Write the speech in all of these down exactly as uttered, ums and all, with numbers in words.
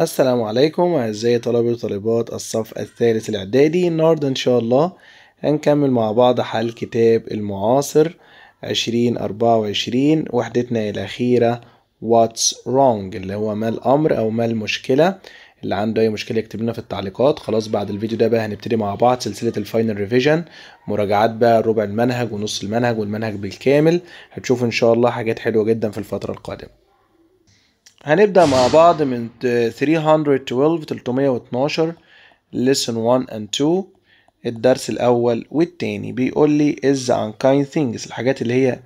السلام عليكم أعزائي طلبة وطالبات الصف الثالث الإعدادي. النهاردة إن شاء الله هنكمل مع بعض حل كتاب المعاصر عشرين أربعة وعشرين، وحدتنا الأخيرة What's wrong اللي هو ما الأمر أو ما المشكلة. اللي عنده أي مشكلة يكتب لنا في التعليقات. خلاص بعد الفيديو ده بقى هنبتدي مع بعض سلسلة الفاينل ريفيجن، مراجعات بقى ربع المنهج ونص المنهج والمنهج بالكامل. هتشوفوا إن شاء الله حاجات حلوة جدا في الفترة القادمة. هنبدأ مع بعض من ثلاثمية واثناشر ثلاثمية واثناشر lesson one and two، الدرس الأول والتاني. بيقول لي is the unkind things، الحاجات اللي هي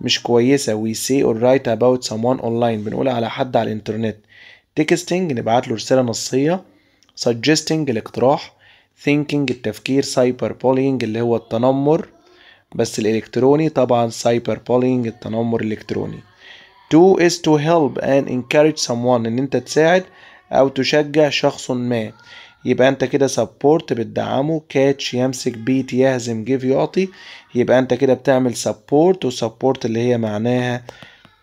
مش كويسة we say or write about someone online، بنقولها على حد على الإنترنت. texting نبعت له رسالة نصية. suggesting الاقتراح. thinking التفكير. cyber bullying اللي هو التنمر بس الإلكتروني، طبعا cyber bullying التنمر الإلكتروني. To is to help and encourage someone، ان انت تساعد او تشجع شخص ما، يبقى انت كده support بتدعمه. catch يمسك، beat يهزم، give يعطي، يبقى انت كده بتعمل support، وsupport اللي هي معناها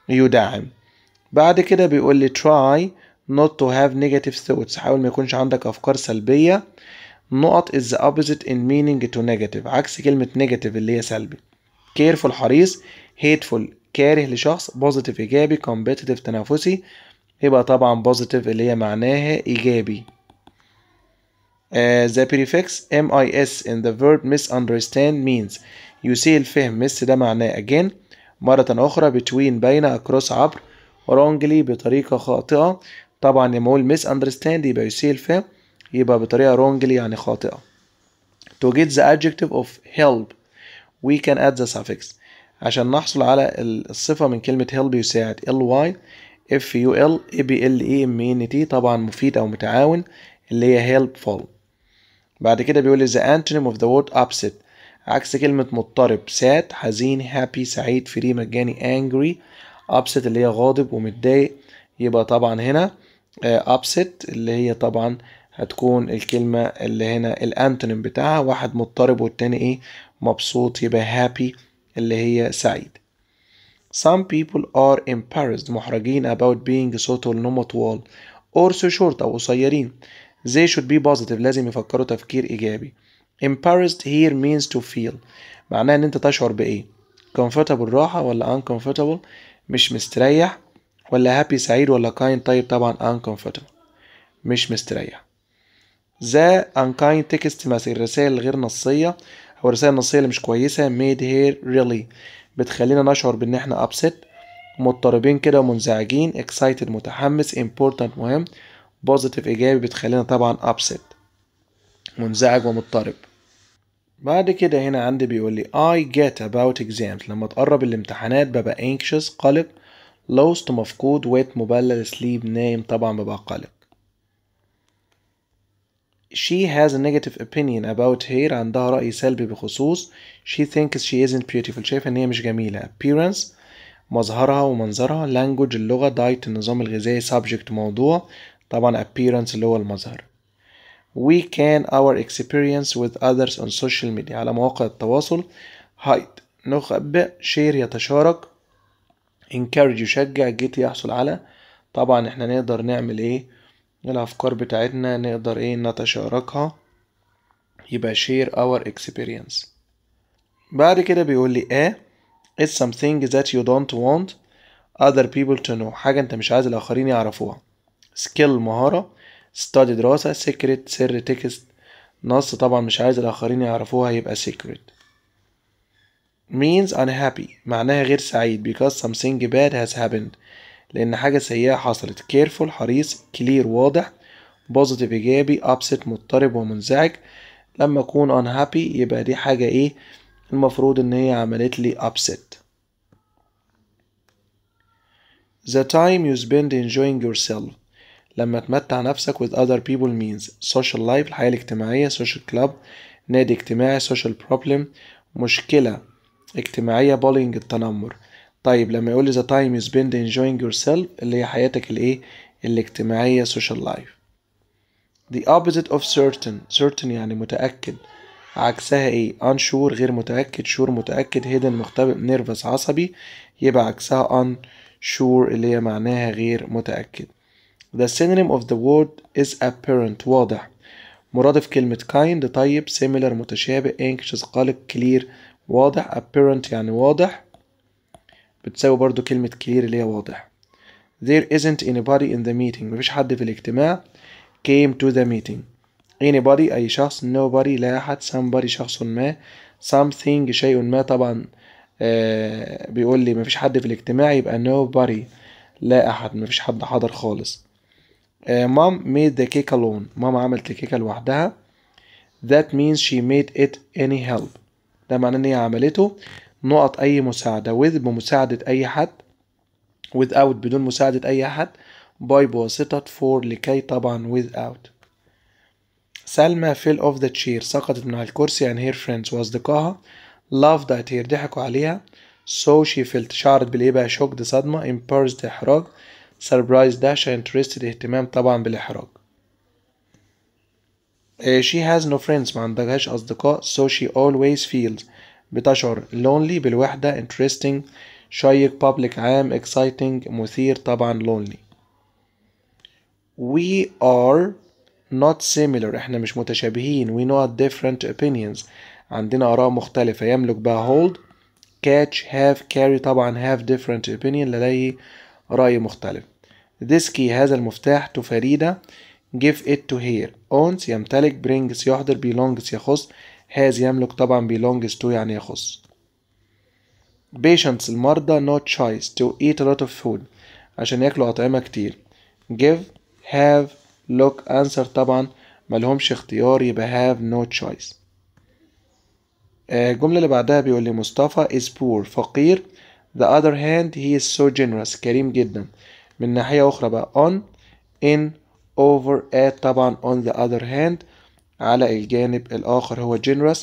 يدعم. بعد كده بيقول لي try not to have negative thoughts، حاول ما يكونش عندك افكار سلبية. نقط is the opposite in meaning to negative، عكس كلمة negative اللي هي سلبي. careful حريص، hateful كاره لشخص، positive إيجابي، competitive تنافسي، يبقى طبعا positive اللي هي معناها إيجابي. uh, the prefix mis in the verb misunderstand means يسيء الفهم، miss ده معناه again مرة أخرى، between بين، across عبر، wrongly بطريقة خاطئة. طبعا لما أقول misunderstand يبقى يسيء الفهم، يبقى بطريقة wrongly يعني خاطئة. to get the adjective of help we can add the suffix، عشان نحصل على الصفة من كلمة help يساعد، ly ful ableman، طبعا مفيد أو متعاون اللي هي helpful. بعد كده بيقول لي the antonym of the word upset، عكس كلمة مضطرب، sad حزين، happy سعيد، free مجاني، angry upset اللي هي غاضب ومتضايق، يبقى طبعا هنا upset اللي هي طبعا هتكون الكلمة اللي هنا الانتونيم بتاعها، واحد مضطرب والتاني ايه مبسوط، يبقى happy اللي هي سعيد. Some people are embarrassed، محرجين about being so tall إنهم طوال، or so short أو قصيرين. They should be positive، لازم يفكروا تفكير إيجابي. Embarrassed here means to feel، معناه إن أنت تشعر بإيه؟ comfortable راحة ولا uncomfortable مش مستريح، ولا happy سعيد ولا kind طيب طبعا uncomfortable مش مستريح. The unkind text مثل الرسائل الغير نصية، والرسالة النصية اللي مش كويسة made her really بتخلينا نشعر بإن إحنا upset، مضطربين كده ومنزعجين، excited متحمس، important مهم، positive إيجابي بتخلينا طبعا upset منزعج ومضطرب. بعد كده هنا عندي بيقول لي I get about exams، لما تقرب الامتحانات ببقى anxious قلق، lost مفقود، wet مبلل، sleep نايم طبعا ببقى قلق. She has a negative opinion about her، عندها رأي سلبي بخصوص. She thinks she isn't beautiful، شايفة إن هي مش جميلة. Appearance مظهرها ومنظرها. Language اللغة. Diet النظام الغذائي. Subject موضوع، طبعا appearance اللي هو المظهر. We can our experience with others on social media، على مواقع التواصل. Hide نخبئ. Share يتشارك. Encourage يشجع. Get يحصل على، طبعا إحنا نقدر نعمل إيه الأفكار بتاعتنا، نقدر إيه نتشاركها، يبقى share our experience. بعد كده بيقول لي A is something that you don't want other people to know، حاجة أنت مش عايز الآخرين يعرفوها. skill مهارة، study دراسة، secret سر، text نص طبعا مش عايز الآخرين يعرفوها يبقى secret. means unhappy معناها غير سعيد because something bad has happened، لأن حاجة سيئة حصلت. careful حريص، clear واضح، positive إيجابي، upset مضطرب ومنزعج. لما أكون unhappy يبقى دي حاجة إيه المفروض إن هي عملت لي upset. the time you spend enjoying yourself، لما تمتع نفسك with other people means social life الحياة الاجتماعية، social club نادي اجتماعي، social problem مشكلة اجتماعية، bullying التنمر. طيب لما يقول لي the time you spend enjoying yourself اللي هي حياتك الايه الاجتماعية social life. the opposite of certain، certain يعني متأكد، عكسها ايه unsure غير متأكد، sure متأكد، hidden مختبئ، nervous عصبي، يبقى عكسها unsure اللي هي معناها غير متأكد. The synonym of the word is apparent، واضح. مرادف كلمة kind طيب، similar متشابه، anxious قلق، clear واضح، apparent يعني واضح بتساوي برضو كلمة clear اللي هي واضح. There isn't anybody in the meeting، مفيش حد في الاجتماع. Came to the meeting، anybody أي شخص، nobody لا أحد، somebody شخص ما، something شيء ما. طبعا آه بيقول لي مفيش حد في الاجتماع يبقى nobody لا أحد، مفيش حد حضر خالص. آه mom made the cake alone، ماما عملت الكيكة لوحدها. that means she made it any help، ده معناه إن هي عملته نقط أي مساعدة. with بمساعدة أي حد، without بدون مساعدة أي أحد، by بواسطة، for لكي طبعا without. سلمى fell off the chair، سقطت من على الكرسي، and her friends وأصدقائها laughed at her ضحكوا عليها. so she felt شعرت بالإيه بقى؟ shocked صدمة، embarrassed إحراج، surprised dash interested اهتمام طبعا بالإحراج. she has no friends ما عندهاش أصدقاء، so she always feels بتشعر lonely بالوحدة، interesting شيق، public عام، exciting مثير طبعا lonely. we are not similar، احنا مش متشابهين. we know different opinions، عندنا آراء مختلفة. يملك بقى hold، catch، have، carry طبعا have different opinion لديه رأي مختلف. this key هذا المفتاح، to فريدة، give it to her، owns يمتلك، brings يحضر، belongs يخص، has يملك طبعا belongs to يعني يخص. patients المرضى، no choice to eat a lot of food عشان ياكلوا أطعمة كتير. give، have، look، answer طبعا ملهمش اختيار يبقى have no choice. الجملة اللي بعدها بيقول لي مصطفى is poor فقير، the other hand he is so generous كريم جدا. من ناحية أخرى بقى on، in، over، at طبعا on the other hand على الجانب الآخر هو generous،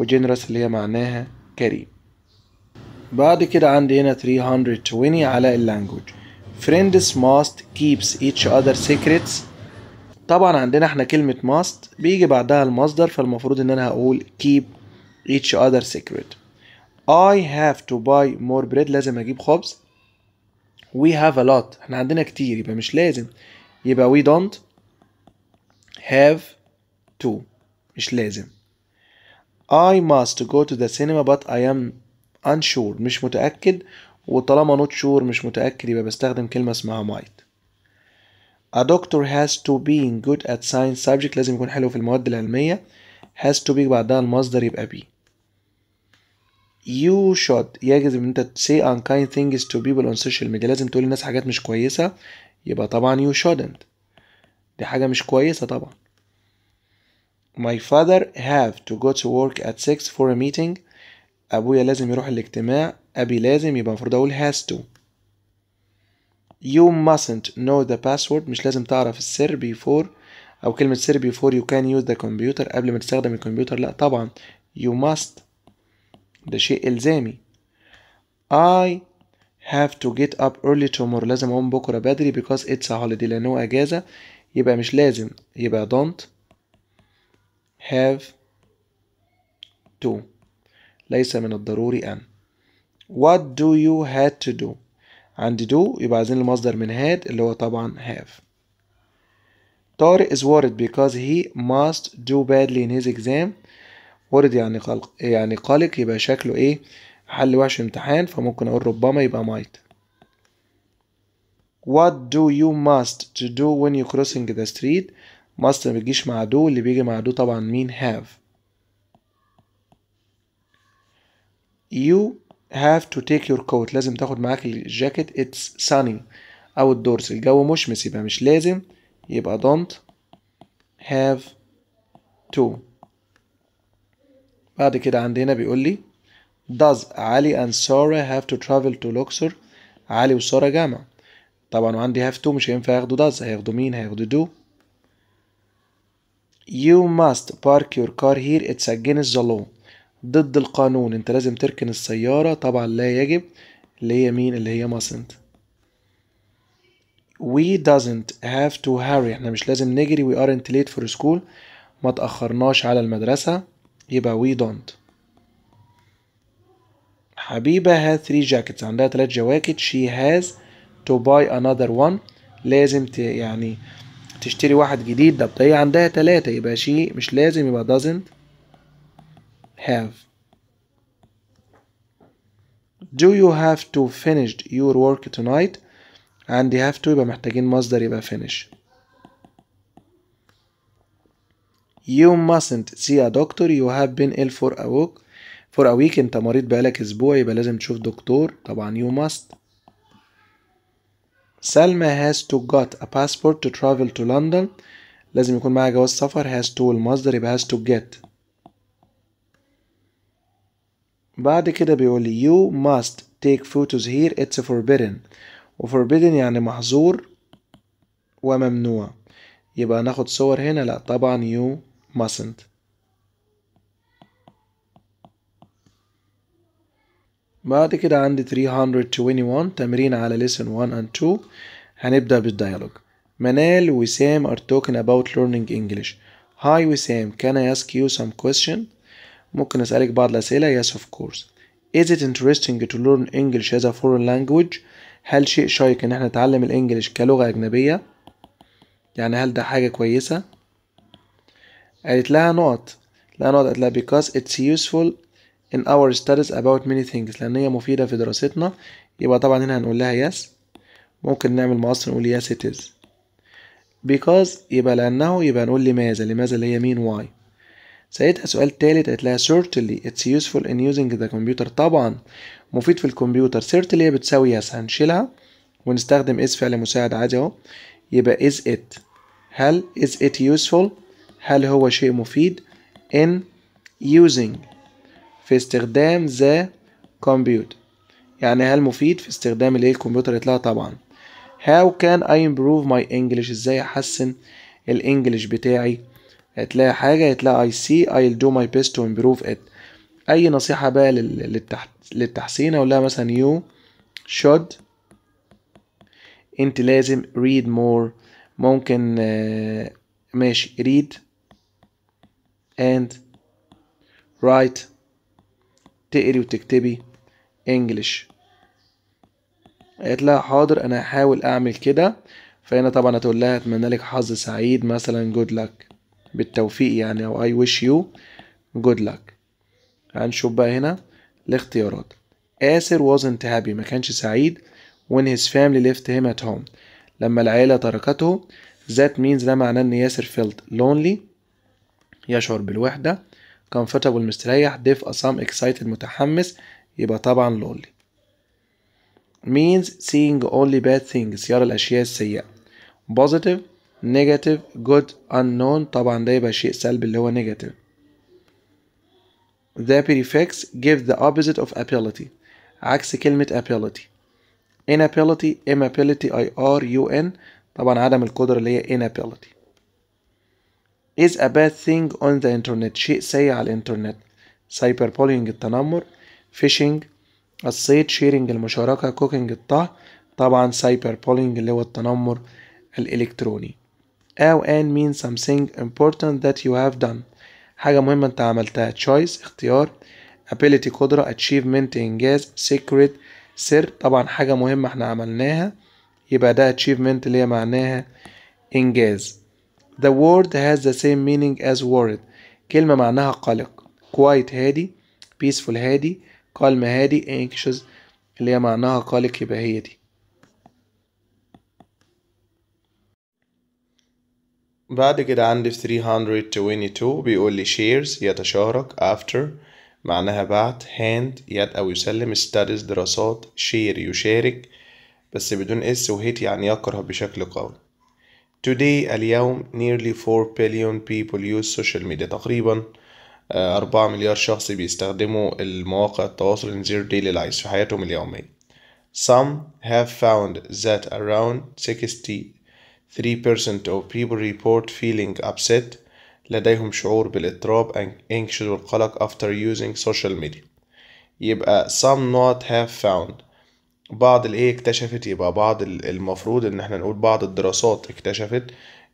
وgenerous اللي هي معناها كريم. بعد كده عندي هنا ثلاثمية وعشرين على اللانجوج. friends must keeps each other secrets، طبعا عندنا احنا كلمة must بيجي بعدها المصدر فالمفروض ان انا هقول keep each other secret. I have to buy more bread، لازم اجيب خبز. we have a lot، احنا عندنا كتير يبقى مش لازم، يبقى we don't have to مش لازم. I must go to the cinema but I am unsure مش متأكد، وطالما not sure مش متأكد يبقى بستخدم كلمة اسمها might. A doctor has to be good at science subject، لازم يكون حلو في المواد العلمية. has to be بعدها المصدر يبقى be. you should يجب ان انت say unkind things to people on social media، لازم تقول للناس حاجات مش كويسة يبقى طبعا you shouldn't، دي حاجة مش كويسة طبعا. my father have to go to work at six for a meeting، أبويا لازم يروح الاجتماع، أبي لازم يبقى المفروض أقول has to. you mustn't know the password، مش لازم تعرف السر before، أو كلمة سر before you can use the computer قبل ما تستخدم الكمبيوتر، لأ طبعا you must ده شيء إلزامي. I have to get up early tomorrow، لازم أقوم بكرة بدري because it's a holiday لأنه أجازة يبقى مش لازم، يبقى don't have to ليس من الضروري أن. what do you had to do، عندي do يبقى عايزين المصدر من had اللي هو طبعا have. طارق is worried because he must do badly in his exam، worried يعني قلق، يعني قلق يبقى شكله ايه؟ حل وحش امتحان، فممكن اقول ربما يبقى might. what do you must to do when you crossing the street، must ما بيجيش مع do، اللي بيجي مع do طبعا مين؟ have. you have to take your coat، لازم تاخد معاك الجاكيت. it's sunny outdoors الجو مشمس يبقى مش لازم، يبقى don't have to. بعد كده عندنا بيقول لي does علي and Sarah have to travel to Luxor، علي وسارة جامعة طبعا، وعندي have to مش هينفع ياخدوا does، هياخدوا مين؟ هياخدوا do. you must park your car here، it's against the law ضد القانون، انت لازم تركن السيارة طبعا لا يجب اللي هي مين؟ اللي هي mustn't. we doesn't have to hurry، احنا مش لازم نجري. we aren't late for school ما تأخرناش على المدرسة يبقى we don't. حبيبة has three jackets، عندها تلات جواكت. she has to buy another one لازم ت يعني تشتري واحد جديد. ده هي عندها تلاتة يبقى شيء مش لازم، يبقى doesn't have. Do you have to finish your work tonight؟ عندي have to يبقى محتاجين مصدر يبقى finish. You mustn't see a doctor. You have been ill for a week. for a week انت مريض بقالك اسبوع يبقى لازم تشوف دكتور طبعا you must. سلمى has to got a passport to travel to London. لازم يكون معاها جواز سفر. has to المصدر يبقى has to get. بعد كده بيقول لي you must take photos here. it's forbidden. وforbidden يعني محظور وممنوع. يبقى ناخد صور هنا؟ لا طبعا you mustn't. بعد كده عندي ثلاثمية واحد وعشرين تمرين على lesson one and two. هنبدأ بالديالوج. منال وسام are talking about learning English. Hi وسام, can I ask you some question؟ ممكن أسألك بعض الأسئلة؟ Yes of course. Is it interesting to learn English as a foreign language؟ هل شيء شيق إن احنا نتعلم الإنجليش كلغة أجنبية؟ يعني هل ده حاجة كويسة؟ قالت لها نقط. لا نقط قالت لها because it's useful in our studies about many things. لأن هي مفيدة في دراستنا. يبقى طبعا هنا هنقول لها yes. ممكن نعمل معاصر نقول yes it is. because يبقى لأنه يبقى نقول لماذا. لماذا اللي هي mean why. سألتها سؤال تالت قالت لها certainly it's useful in using the computer. طبعا مفيد في الكمبيوتر. certainly هي بتساوي yes. هنشيلها ونستخدم is فعل مساعد عادي اهو. يبقى is it. هل is it useful؟ هل هو شيء مفيد؟ in using في استخدام the computer. يعني هل مفيد في استخدام الايه الكمبيوتر؟ يطلع طبعا. how can I improve my English؟ ازاي احسن الانجليش بتاعي؟ هتلاقي حاجة هتلاقي I see I'll do my best to improve it. أي نصيحة بقى للتحسين؟ أقول لها مثلا you should أنت لازم read more. ممكن ماشي read and write تقري وتكتبي English. قالت لها حاضر أنا هحاول أعمل كده. فهنا طبعا هتقول لها أتمنى لك حظ سعيد مثلا good luck بالتوفيق يعني أو I wish you good luck. هنشوف بقى هنا الاختيارات. آسر wasn't happy ما كانش سعيد when his family left him at home لما العيلة تركته. that means ده معناه ان ياسر felt lonely يشعر بالوحدة. comfortable مستريح. deaf أصم excited متحمس. يبقى طبعا lonely. means seeing only bad things يرى الأشياء السيئة. positive negative good unknown طبعا ده يبقى شيء سلبي اللي هو negative. the prefix give the opposite of ability عكس كلمة ability. inability imability I R U N طبعا عدم القدرة اللي هي inability. is a bad thing on the internet شيء سيء على الانترنت. cyberbullying التنمر. fishing الصيد. sharing المشاركة. cooking الطهي طبعا cyberbullying اللي هو التنمر الإلكتروني. أو and means something important that you have done حاجة مهمة أنت عملتها. choice اختيار. ability قدرة. achievement إنجاز. secret سر طبعا حاجة مهمة احنا عملناها. يبقى ده achievement اللي هي معناها إنجاز. the word has the same meaning as worried كلمة معناها قلق. quiet هادي. peaceful هادي. calm هادي. anxious اللي هي معناها قلق. يبقى هي دي. بعد كده عندي في ثلاثمية واثنين وعشرين بيقول لي shares يتشارك. after معناها بعد. hand يد أو يسلم. studies دراسات. share يشارك بس بدون اس. وهيت يعني يكره بشكل قوي. today اليوم nearly four billion people use social media تقريبا أربعة مليار شخص بيستخدموا المواقع التواصل in their daily lives في حياتهم اليومية. some have found that around sixty-three percent of people report feeling upset لديهم شعور بالاضطراب and anxious والقلق after using social media. يبقى some not have found بعض الايه اكتشفت. يبقى بعض المفروض ان احنا نقول بعض الدراسات اكتشفت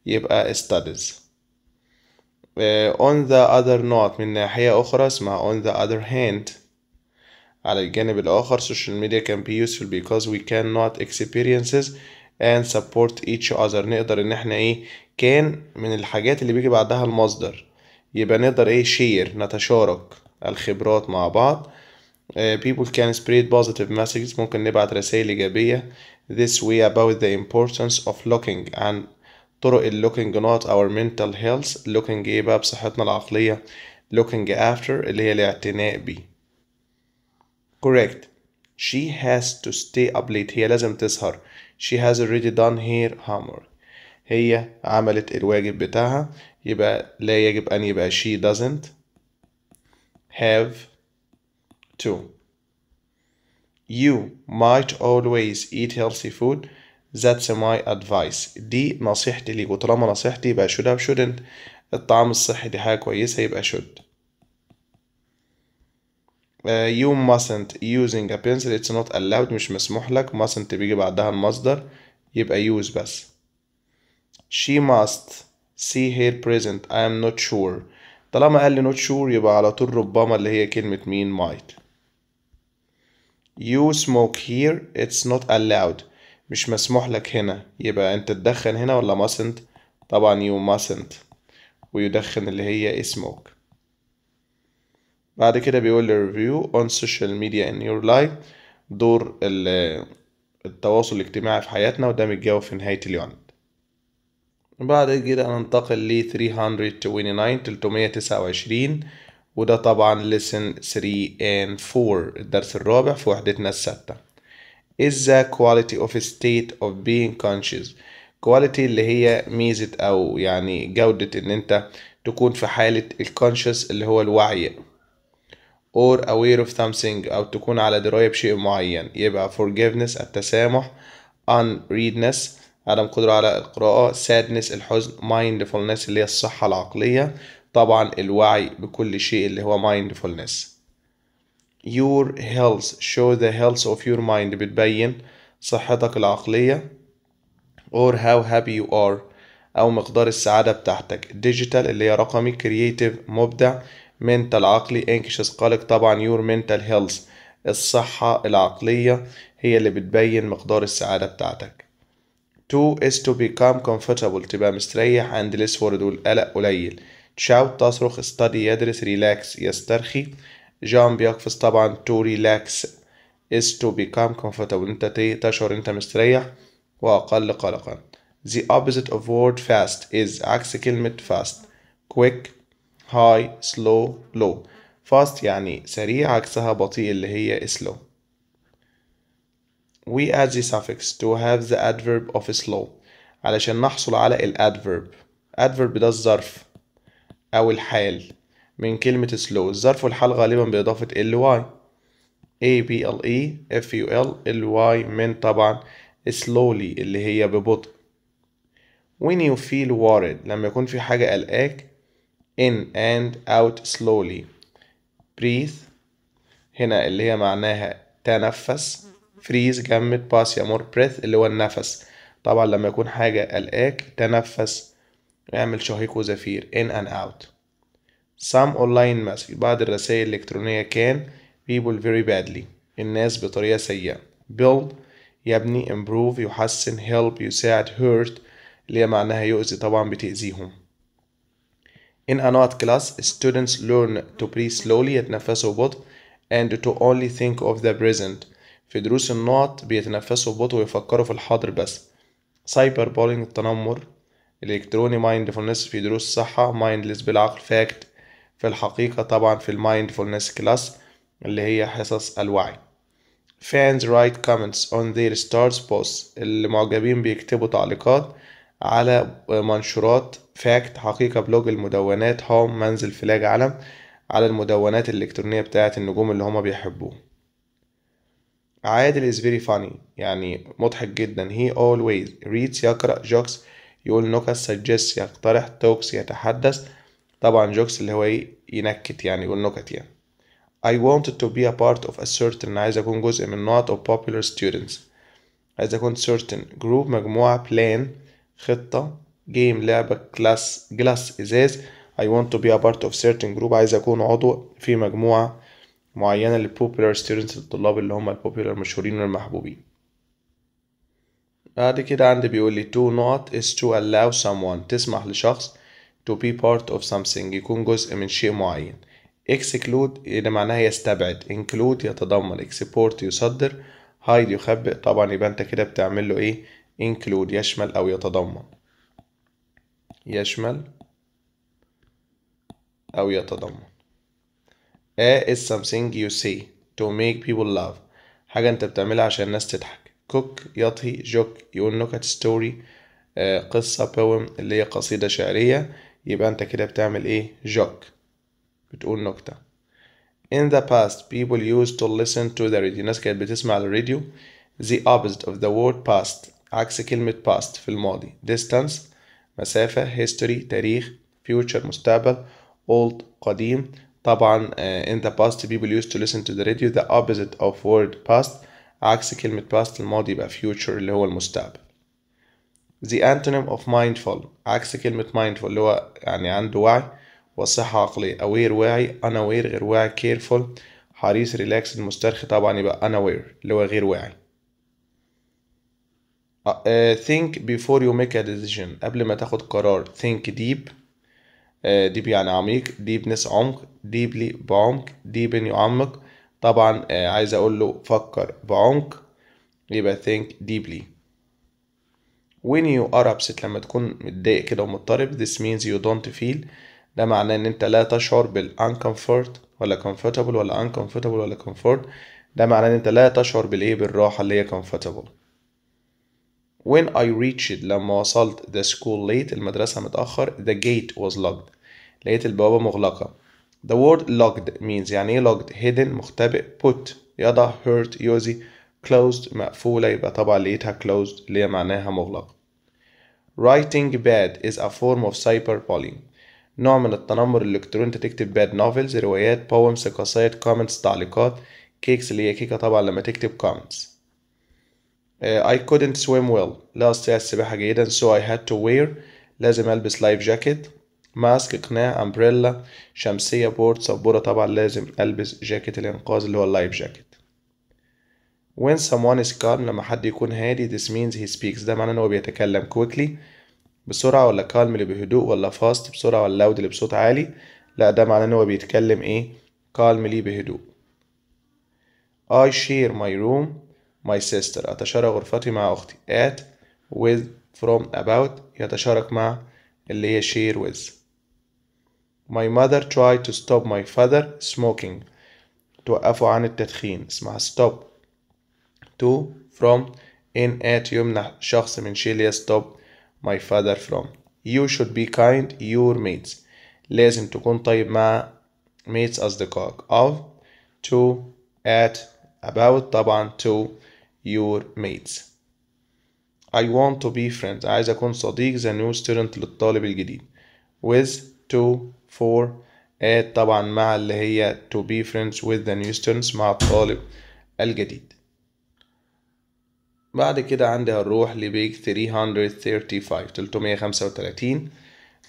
يبقى studies. uh, on the other not من ناحية اخرى اسمها on the other hand. على الجانب الاخر social media can be useful because we cannot experiences and support each other. نقدر ان احنا ايه كان من الحاجات اللي بيجي بعدها المصدر، يبقى نقدر ايه share نتشارك الخبرات مع بعض. people can spread positive messages، ممكن نبعت رسائل ايجابية this way about the importance of looking، عن طرق ال looking not our mental health، looking ايه بقى بصحتنا العقلية، looking after اللي هي الاعتناء بيه. correct she has to stay up late، هي لازم تسهر. she has already done her homework، هي عملت الواجب بتاعها، يبقى لا يجب أن يبقى she doesn't have to. you might always eat healthy food، that's my advice، دي نصيحتي ليك، وطالما نصيحتي يبقى should have shouldn't. الطعام الصحي دي حاجة كويسة يبقى should. Uh, you mustn't using a pencil، it's not allowed، مش مسموح لك. mustn't بيجي بعدها المصدر يبقى use بس. she must see her present، I am not sure، طالما قال لي not sure يبقى على طول ربما اللي هي كلمة مين might. you smoke here، it's not allowed، مش مسموح لك هنا، يبقى انت تدخن هنا ولا mustn't؟ طبعا you mustn't، ويدخن اللي هي smoke. بعد كده بيقول لي review on social media in your life، دور التواصل الاجتماعي في حياتنا، وده متجاوب في نهاية اليونت. بعد كده هننتقل ل ثلاثمية وتسعة وعشرين ثلاثمية وتسعة وعشرين، وده طبعا lesson three and four، الدرس الرابع في وحدتنا الستة. is the quality of state of being conscious، quality اللي هي ميزة أو يعني جودة إن أنت تكون في حالة الكونشس اللي هو الوعي، or aware of something أو تكون على دراية بشيء معين، يبقى forgiveness التسامح، unreadness عدم قدرة على القراءة، sadness الحزن، mindfulness اللي هي الصحة العقلية، طبعا الوعي بكل شيء اللي هو mindfulness. your health show the health of your mind، بتبين صحتك العقلية، or how happy you are أو مقدار السعادة بتاعتك. digital اللي هي رقمي، creative مبدع، mental عقلي، anxious قلق، طبعا your mental health الصحة العقلية هي اللي بتبين مقدار السعادة بتاعتك. two is to become comfortable، تبقى مستريح، and less worried والقلق قليل. shout تصرخ، study يدرس، relax يسترخي، jump يقفز، طبعا to relax is to become comfortable، انت تشعر انت مستريح وأقل قلقا. the opposite of word fast is عكس كلمة fast quick high slow low، fast يعني سريع عكسها بطيء اللي هي slow. we add the suffix to have the adverb of slow، علشان نحصل على ال adverb. adverb ده الظرف أو الحال من كلمة slow، الظرف والحال غالبا بإضافة ly a b l e f u l ly من طبعا slowly اللي هي ببطء. when you feel worried لما يكون في حاجة قلقاك، in and out slowly. breathe هنا اللي هي معناها تنفس، freeze جمد، pass يمر، breath اللي هو النفس، طبعا لما يكون حاجة قلقاك تنفس اعمل شهيق وزفير in and out. some online message، بعض الرسائل الإلكترونية كان people very badly، الناس بطريقة سيئة. build يبني، improve يحسن، help يساعد، hurt اللي هي معناها يؤذي طبعا بتأذيهم. in an art class students learn to breathe slowly يتنفسوا ببطء and to only think of the present، في دروس النقط بيتنفسوا ببطء ويفكروا في الحاضر بس. سايبر بولينج التنمر الإلكتروني، mindfulness في دروس صحة، mindless بالعقل، fact في الحقيقة طبعا في mindfulness class اللي هي حصص الوعي. fans write comments on their stars posts، المعجبين بيكتبوا تعليقات على منشورات، فاكت حقيقة، بلوج المدونات، هوم منزل، فلاج علم، على المدونات الإلكترونية بتاعة النجوم اللي هما بيحبوه. عادل is very funny يعني مضحك جدا. he always reads يقرأ، jokes يقول نكت، suggests يقترح، talks يتحدث، طبعا jokes اللي هو ينكت يعني يقول نكت يعني. I wanted to be a part of a certain، عايز أكون جزء من not of popular students، عايز أكون certain group مجموعة، plan خطة، game لعبة، class glass إزاز. I want to be a part of certain group، عايز أكون عضو في مجموعة معينة للpopular students، الطلاب اللي هم الpopular المشهورين والمحبوبين. بعد كده عندي بيقول لي to not is to allow someone تسمح لشخص to be part of something يكون جزء من شيء معين. exclude اللي معناها يستبعد، include يتضمن، export يصدر، hide يخبئ. طبعا يبقى انت كده بتعمل له ايه؟ include يشمل او يتضمن، يشمل او يتضمن. a is something you say to make people laugh، حاجة انت بتعملها عشان الناس تضحك. cook يطهي، joke يقول نكت، story آه قصة، poem اللي هي قصيدة شعرية، يبقى انت كده بتعمل ايه؟ joke بتقول نكتة. in the past people used to listen to the radio، الناس كانت بتسمع الراديو. the opposite of the word past عكس كلمة past في الماضي. distance مسافة، history تاريخ، future مستقبل، old قديم. طبعا in the past people used to listen to the radio، the opposite of word past عكس كلمة past الماضي يبقى future اللي هو المستقبل. the antonym of mindful عكس كلمة mindful اللي هو يعني عنده وعي وصحة عقلية. aware واعي، unaware غير واعي، careful حريص، relaxed مسترخي. طبعا يبقى unaware اللي هو غير واعي. uh, think before you make a decision قبل ما تاخد قرار. think deep uh, deep يعني عميق، deepness عمق، deeply بعمق، deep يعمق. طبعا عايز اقول له فكر بعمق يبقى think deeply. when you are upset لما تكون متضايق كده ومضطرب. this means you don't feel ده معناه ان انت لا تشعر بال uncomfort ولا comfortable ولا uncomfortable ولا comfort، ده معناه ان انت لا تشعر بالايه؟ بالراحه اللي هي comfortable. when I reached لما وصلت the school late المدرسه متاخر. the gate was locked لقيت البوابه مغلقه. The word locked means يعني ايه locked؟ hidden مختبئ، put يضع، hurt يؤذي، closed مقفولة يبقى طبعا لقيتها closed اللي هي معناها مغلقة. writing bad is a form of cyberbullying نوع من التنمر الإلكتروني، انت تكتب bad novels روايات، poems قصايد، comments تعليقات، cakes اللي هي كيكة طبعا لما تكتب comments. uh, I couldn't swim well لا أستطيع السباحة جيدا. so I had to wear لازم ألبس life jacket. ماسك قناع، امبريلا شمسية، بورد سبورة طبعا لازم ألبس جاكيت الإنقاذ اللي هو اللايف جاكيت. when someone is calm لما حد يكون هادي. this means he speaks ده معناه إن هو بيتكلم quickly بسرعة، ولا calm اللي بهدوء، ولا fast بسرعة، ولا loud اللي بصوت عالي، لا ده معناه إن هو بيتكلم إيه؟ calm ليه بهدوء. I share my room my sister أتشارك غرفتي مع أختي. at with from about يتشارك مع اللي هي share with. My mother tried to stop my father smoking توقفوا عن التدخين اسمها stop. to from in at يمنع شخص من شيء اللي stop my father from. you should be kind your mates لازم تكون طيب مع mates أصدقائك. of to at about طبعا to your mates. I want to be friends عايز أكون صديق. the new student للطالب الجديد. with to for at طبعا مع اللي هي to be friends with the new students مع الطالب الجديد. بعد كده عندي هنروح لبيج ثلاثمية وخمسة وثلاثين ثلاثمية وخمسة وثلاثين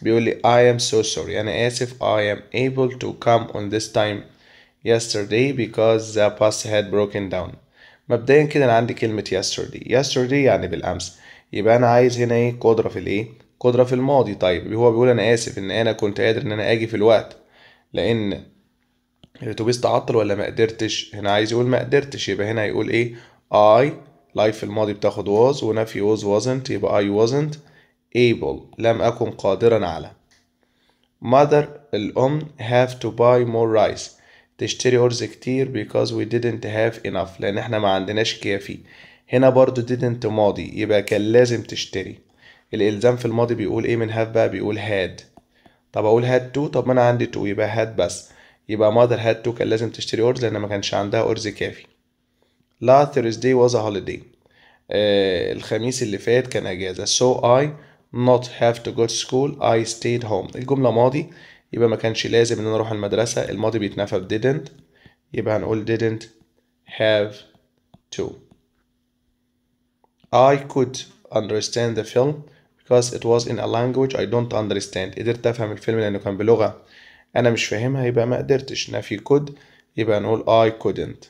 بيقول لي I am so sorry أنا آسف. I am able to come on this time yesterday because the bus had broken down. مبدئيا كده أنا عندي كلمة yesterday yesterday يعني بالأمس، يبقى أنا عايز هنا إيه؟ قدرة في الإيه؟ قدرة في الماضي. طيب هو بيقول انا اسف ان انا كنت قادر ان انا اجي في الوقت لان الاتوبيس تعطل ولا ما قدرتش؟ هنا عايز يقول ما قدرتش، يبقى هنا هيقول ايه؟ I لايف في الماضي بتاخد was ونفي was wasn't يبقى I wasn't able لم اكن قادرا على. mother الام have to buy more rice تشتري ارز كتير because we didn't have enough لان احنا ما عندناش كافي. هنا برضو didn't ماضي يبقى كان لازم تشتري. الالزام في الماضي بيقول ايه من have بقى؟ بيقول had. طب اقول had to، طب ما انا عندي to يبقى had بس، يبقى mother had to كان لازم تشتري ارز لان ما كانش عندها ارز كافي. last Thursday was a holiday آه الخميس اللي فات كان اجازه. so I not have to go to school I stayed home. الجمله ماضي يبقى ما كانش لازم ان انا اروح المدرسه، الماضي بيتنفى ب didn't يبقى هنقول didn't have to. I could understand the film because it was in a language I don't understand قدرت أفهم الفيلم لأنه كان بلغة أنا مش فاهمها يبقى ما قدرتش. نفي could يبقى نقول I couldn't.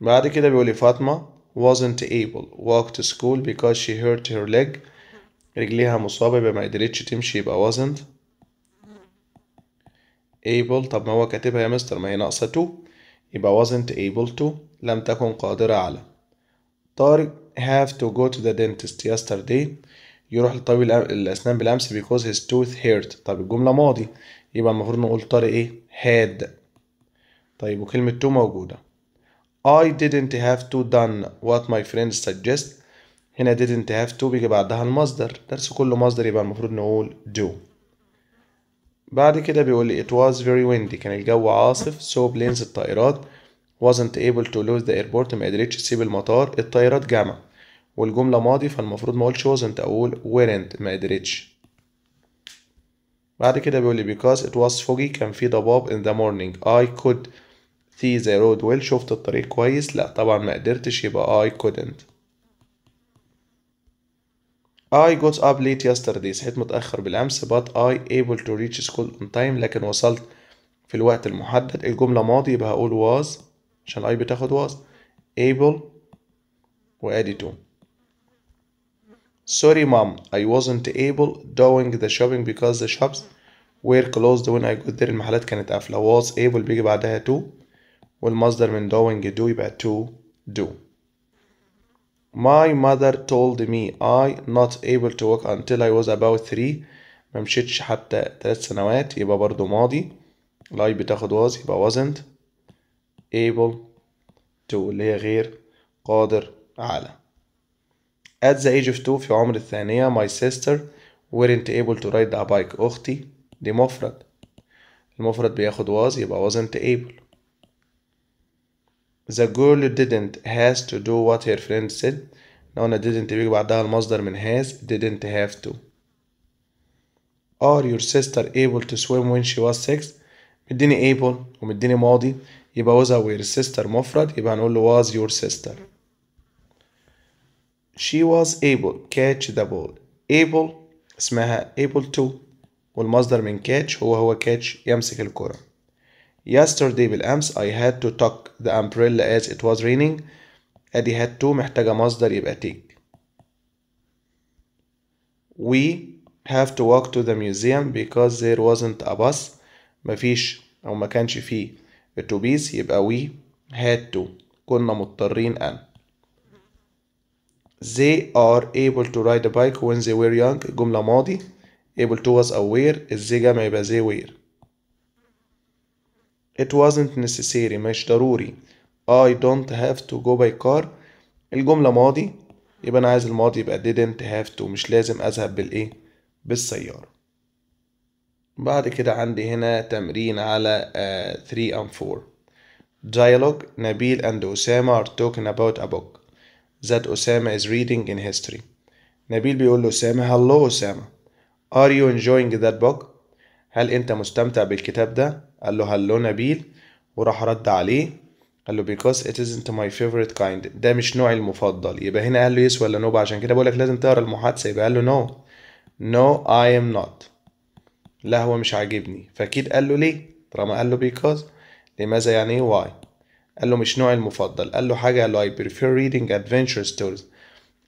بعد كده بيقولي فاطمة wasn't able walk to school because she hurt her leg. رجليها مصابة يبقى ما قدرتش تمشي، يبقى wasn't able. طب ما هو كاتبها يا مستر، ما هي ناقصة تو، يبقى wasn't able to، لم تكن قادرة على. طارق have to go to the dentist yesterday. يروح لطبيب الأسنان بالأمس because his tooth hurt. طب الجملة ماضي يبقى المفروض نقول طارق إيه؟ had. طيب وكلمة to موجودة. I didn't have to done what my friends suggest. هنا didn't have to بيجي بعدها المصدر، درس كله مصدر يبقى المفروض نقول do. بعد كده بيقول لي it was very windy، كان الجو عاصف. so planes الطائرات. wasn't able to lose the airport، ما قدرتش تسيب المطار. الطائرات جمع والجملة ماضي فالمفروض ما اقولش wasn't، اقول weren't، ما قدرتش. بعد كده بيقول لي because it was foggy، كان في ضباب. in the morning I could see the road well، شفت الطريق كويس. لا طبعا ما قدرتش يبقى I couldn't. I got up late yesterday، صحيت متأخر بالأمس. but I able to reach school on time، لكن وصلت في الوقت المحدد. الجملة ماضي يبقى هقول was عشان I بتاخد was able وأدي to. sorry mom I wasn't able doing the shopping because the shops were closed when I got there. المحلات كانت قافلة. was able بيجي بعدها to والمصدر من doing do يبقى to do. My mother told me I not able to walk until I was about three. ما مشيتش حتى ثلاث سنوات، يبقى برضو ماضي. لاي بتاخد was يبقى wasn't able to اللي هي غير قادر على. At the age of two في عمر الثانية. my sister weren't able to ride a bike. أختي دي مفرد، المفرد بياخد was يبقى wasn't able. The girl didn't has to do what her friend said. لو أنا didn't بيجي بعدها المصدر من has didn't have to. Are your sister able to swim when she was six؟ مديني able ومديني ماضي يبقى was her sister مفرد، يبقى هنقول له was your sister. She was able catch the ball. able اسمها able to والمصدر من catch هو هو catch يمسك الكرة. Yesterday بالأمس I had to tuck the umbrella as it was raining. أدي had to محتاجة مصدر يبقى take. We have to walk to the museum because there wasn't a bus. مفيش أو ما كانش فيه اتوبيس يبقى we had to، كنا مضطرين أن. They are able to ride a bike when they were young. جملة ماضي able to was aware، they جمع يبقى they were. It wasn't necessary مش ضروري. I don't have to go by car. الجملة ماضي يبقى أنا عايز الماضي يبقى didn't have to، مش لازم أذهب بالإيه؟ بالسيارة. بعد كده عندي هنا تمرين على uh, three and four. Dialogue نبيل and أسامة are talking about a book that أسامة is reading in history. نبيل بيقول له أسامة hello أسامة are you enjoying that book؟ هل أنت مستمتع بالكتاب ده؟ قال له هلو نبيل، وراح رد عليه قال له because it isn't my favorite kind، ده مش نوعي المفضل. يبقى هنا قال له yes ولا no، عشان كده بقولك لازم تقرا المحادثة. يبقى قال له no no I am not، لا هو مش عاجبني. فأكيد قال له ليه، طالما قال له because لماذا يعني why. قال له مش نوعي المفضل، قال له حاجة، قال له I prefer reading adventure stories،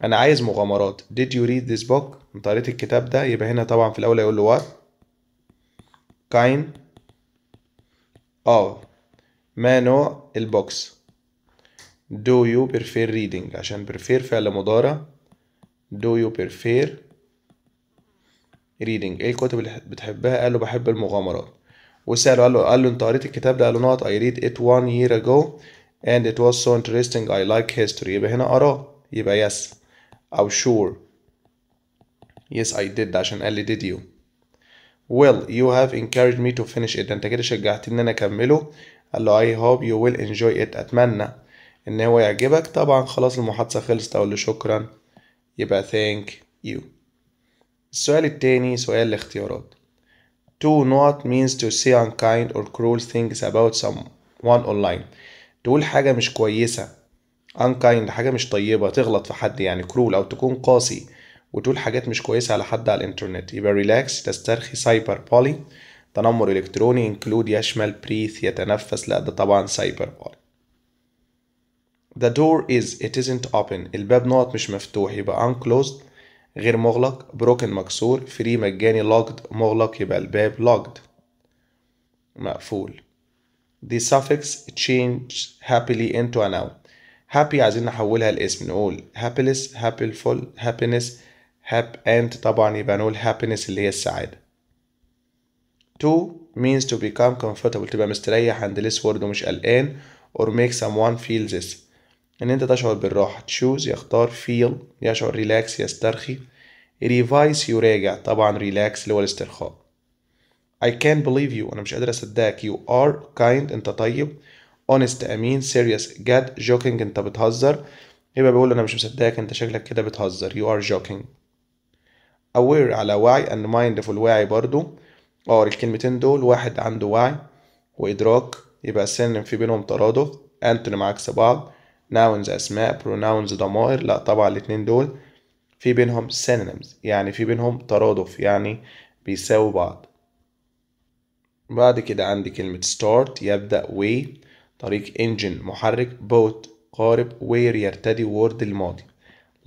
أنا عايز مغامرات. did you read this book؟ أنت قريت الكتاب ده؟ يبقى هنا طبعا في الأول هيقول له what kind of، ما نوع البوكس. do you prefer reading عشان prefer فعل مضارع. do you prefer reading ايه الكتب اللي بتحبها؟ قال له بحب المغامرات. وسأله قال له قال له انت قريت الكتاب ده؟ قال له not I read it one year ago and it was so interesting I like history. يبقى هنا أراه يبقى yes أو sure. yes I did عشان قال لي did you. well you have encouraged me to finish it، انت كده شجعتني ان انا اكمله. قال له I hope you will enjoy it، اتمنى ان هو يعجبك. طبعا خلاص المحادثة خلصت، اقول له شكرا يبقى thank you. السؤال التاني سؤال الاختيارات. to not means to say unkind or cruel things about someone online. تقول حاجة مش كويسة unkind حاجة مش طيبة، تغلط في حد يعني cruel او تكون قاسي وتقول حاجات مش كويسة على حد على الانترنت. يبقى ريلاكس تسترخي. سايبر بولي تنمر الكتروني. انكلود يشمل، بريث يتنفس، لا ده طبعا سايبر بولي. The door is it isn't open. الباب نقط مش مفتوح يبقى unclosed غير مغلق. broken مكسور. free مجاني. locked مغلق يبقى الباب locked مقفول. The suffix change happily into a noun. happy عايزين نحولها لاسم نقول happiless, happyful, happiness, happy and طبعا يبقى نقول happiness اللي هي السعادة. To means to become comfortable تبقى مستريح and less worried ومش قلقان or make someone feel this ان انت تشعر بالراحة. choose يختار. feel يشعر. relax يسترخي. revise يراجع طبعا relax اللي هو الاسترخاء. I can't believe you أنا مش قادر أصدقك. you are kind أنت طيب. honest أمين. serious جد. joking أنت بتهزر يبقى بيقول أنا مش مصدقك أنت شكلك كده بتهزر you are joking. aware على وعي and mindful واعي برضو. اه الكلمتين دول واحد عنده وعي وإدراك يبقى السينونيم في بينهم ترادف. أنتونيم عكس بعض. nouns أسماء. pronouns ضمائر. لأ طبعا الاتنين دول في بينهم synonyms يعني في بينهم ترادف يعني بيساوي بعض. بعد كده عندي كلمة start يبدأ. way طريق. engine محرك. boat قارب. where يرتدي. word الماضي.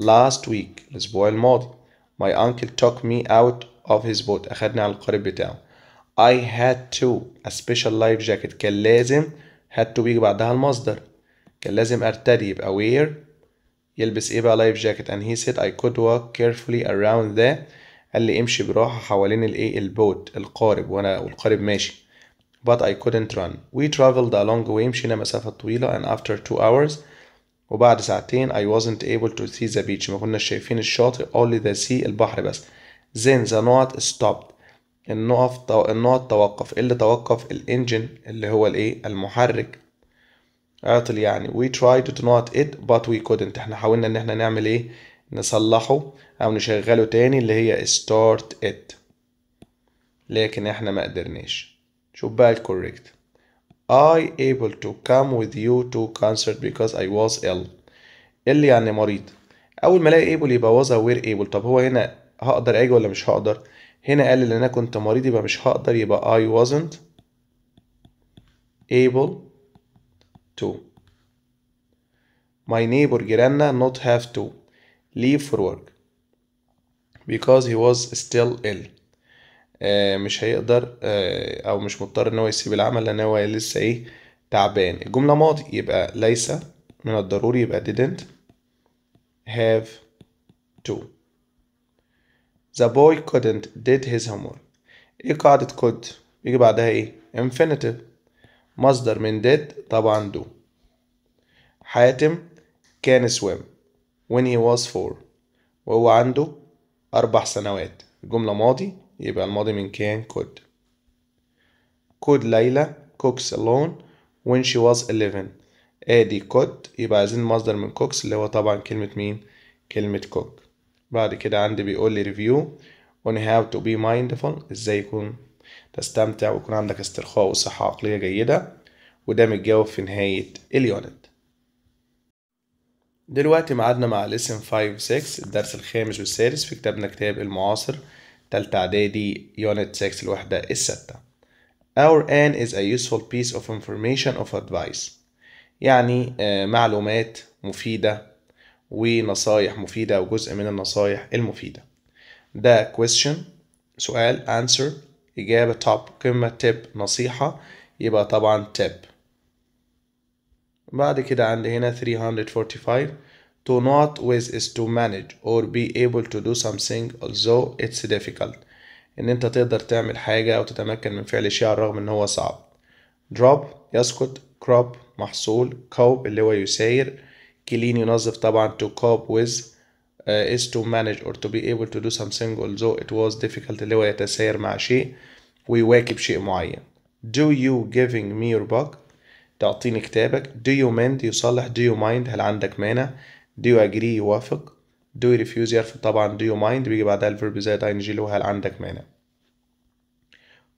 last week الأسبوع الماضي. my uncle took me out of his boat أخدني على القارب بتاعه. I had to a special life jacket كان لازم. had to بيجي بعدها المصدر كان لازم أرتدي يبقى wear يلبس إيه بقى life jacket. and he said I could walk carefully around the قال لي امشي براحة حوالين الايه البوت القارب وانا والقارب ماشي. but I couldn't run. we traveled a long way مشينا مسافة طويلة. and after two hours وبعد ساعتين I wasn't able to see the beach ما كناش شايفين الشاطئ. only the sea البحر بس. then the knot stopped النقط النقط توقف. اللي توقف الانجن اللي هو الايه المحرك عطل يعني. we tried to knot it but we couldn't احنا حاولنا ان احنا نعمل ايه نصلحه او نشغله تاني اللي هي start it لكن احنا ما قدرناش. شوف بقى الكوريكت. I able to come with you to concert because I was ill. اللي يعني مريض. اول ما الاقي able يبقى was aware able. طب هو هنا هقدر اجي ولا مش هقدر؟ هنا قال ان انا كنت مريض يبقى مش هقدر يبقى I wasn't able to. my neighbor جيراننا not have to leave for work because he was still ill. آه مش هيقدر آه او مش مضطر ان هو يسيب العمل لان هو لسه ايه تعبان. الجمله ماضي يبقى ليس من الضروري يبقى didn't have to. the boy couldn't did his homework. ايه قاعده could يجي بعدها ايه infinitive مصدر من did طبعا do. حاتم can swim when he was four وهو عنده أربع سنوات. الجملة ماضي يبقى الماضي من كان could. could ليلى cooks alone when she was eleven. ادي could يبقى عايزين مصدر من cooks اللي هو طبعا كلمة مين كلمة cook. بعد كده عندي بيقول لي review on how to be mindful ازاي يكون تستمتع ويكون عندك استرخاء وصحة عقلية جيدة. وده متجاوب في نهاية اليونت. دلوقتي معادنا مع lesson خمسة ستة الدرس الخامس والسادس في كتابنا كتاب المعاصر تالتة اعدادي unit ستة الوحدة الستة. Our Anne is a useful piece of information of advice يعني معلومات مفيدة ونصايح مفيدة أو جزء من النصايح المفيدة. ده question سؤال. answer إجابة. top قمة. tip نصيحة يبقى طبعا tip. بعد كده عندي هنا ثلاثمية وخمسة وأربعين to not with is to manage or be able to do something although it's difficult ان انت تقدر تعمل حاجة او تتمكن من فعل شيء على الرغم ان هو صعب. drop يسقط. crop محصول. cope اللي هو يسير. clean ينظف طبعا. to cope with uh, is to manage or to be able to do something although it was difficult اللي هو يتساير مع شيء ويواكب شيء معين. do you giving me your book تعطيني كتابك. do you mend يصلح. do you mind هل عندك مانع. do you agree يوافق. do you refuse يرفض طبعا. do you mind بيجي بعدها الفيرب زائد ing اللي هو هل عندك مانع.